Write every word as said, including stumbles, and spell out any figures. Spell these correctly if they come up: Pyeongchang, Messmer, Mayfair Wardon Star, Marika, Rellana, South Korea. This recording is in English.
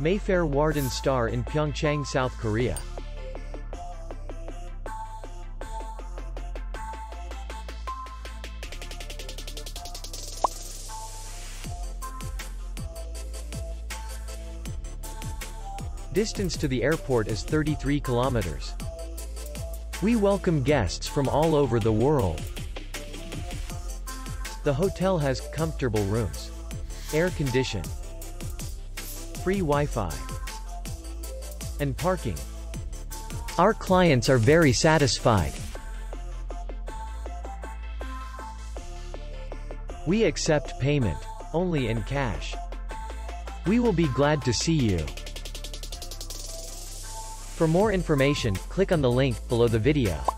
Mayfair Wardon Star in Pyeongchang, South Korea. Distance to the airport is thirty-three kilometers. We welcome guests from all over the world. The hotel has comfortable rooms, air condition, free Wi-Fi, and parking. Our clients are very satisfied. We accept payment only in cash. We will be glad to see you. For more information, click on the link below the video.